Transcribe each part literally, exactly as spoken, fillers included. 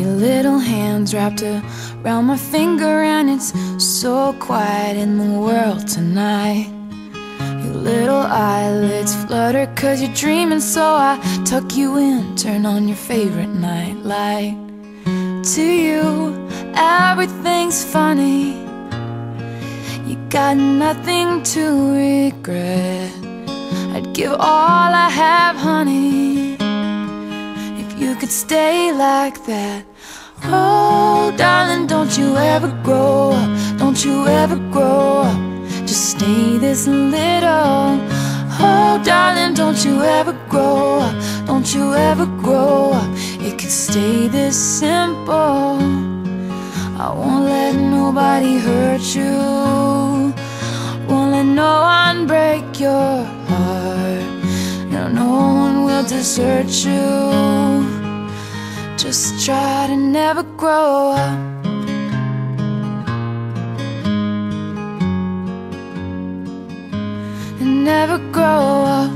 Your little hands wrapped around my finger, and it's so quiet in the world tonight. Your little eyelids flutter 'cause you're dreaming, so I tuck you in, turn on your favorite night light. To you, everything's funny. You got nothing to regret. I'd give all I have, honey, if you could stay like that. Oh, darling, don't you ever grow up, don't you ever grow up, just stay this little. Oh, darling, don't you ever grow up, don't you ever grow up, it could stay this simple. I won't let nobody hurt you, won't let no one break your heart. No, no one will desert you, just try to never grow up. And never grow up.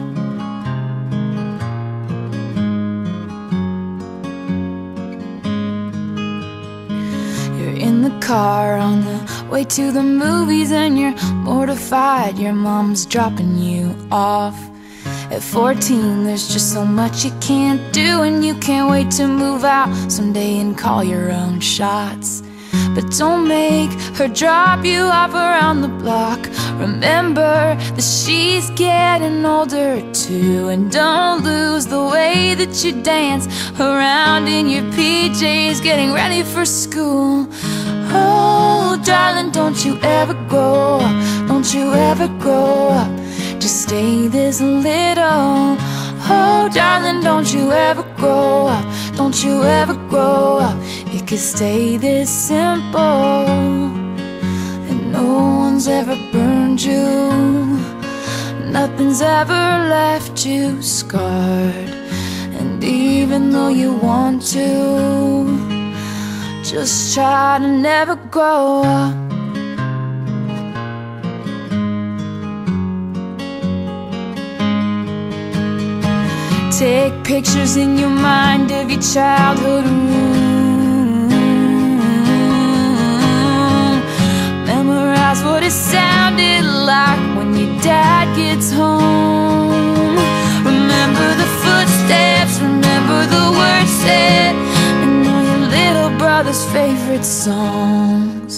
In the car on the way to the movies, and you're mortified your mom's dropping you off. At fourteen there's just so much you can't do, and you can't wait to move out someday and call your own shots. But don't make her drop you off around the block. Remember that she's getting older too, and don't lose the way that you dance around in your P Js getting ready for school. Oh, darling, don't you ever grow up, don't you ever grow up, just stay this little. Oh, darling, don't you ever grow up, don't you ever grow up, it could stay this simple. And no one's ever burned you, nothing's ever left you scarred. And even though you want to, just try to never grow up. Take pictures in your mind of your childhood room. Memorize what it sounded like when your dad gets home. Remember the footsteps, remember the words said, and all your little brother's favorite songs.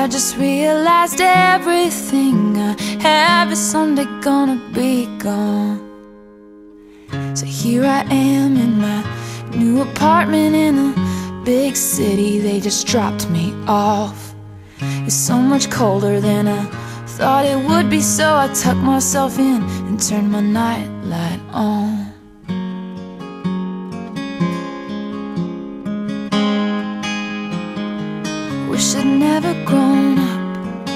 I just realized everything I have is someday gonna be gone. So here I am in my new apartment in a big city, they just dropped me off. It's so much colder than I thought it would be, so I tucked myself in and turned my nightlight on. Wish I'd never grown up,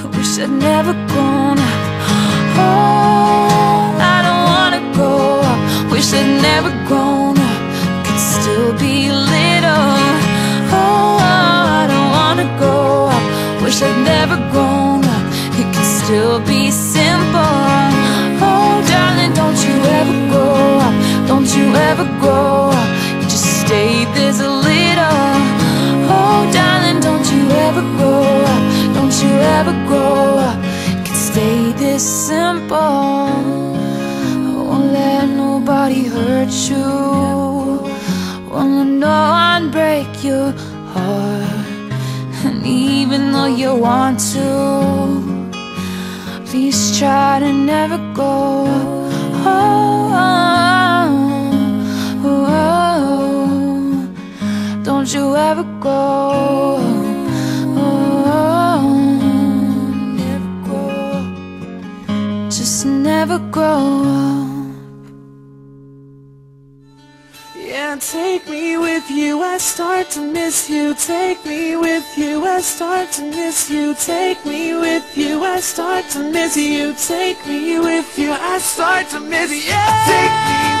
I wish I'd never grown up. Oh, I don't wanna grow up, wish I'd never grown up, could still be little. Oh, I don't wanna grow up, wish I'd never grown up, it could still be simple. Oh, darling, don't you ever grow up, don't you ever grow up, you just stay this little. Oh, darling, don't you ever grow up, don't you ever grow up, stay this simple. I won't let nobody hurt you, won't let no one break your heart. And even though you want to, please try to never go. Oh, oh, oh, oh. Don't you ever go. Never grow up. Yeah, take me with you, I start to miss you. Take me with you, I start to miss you. Take me with you, I start to miss you. Take me with you, I start to miss you. Yeah. Take me.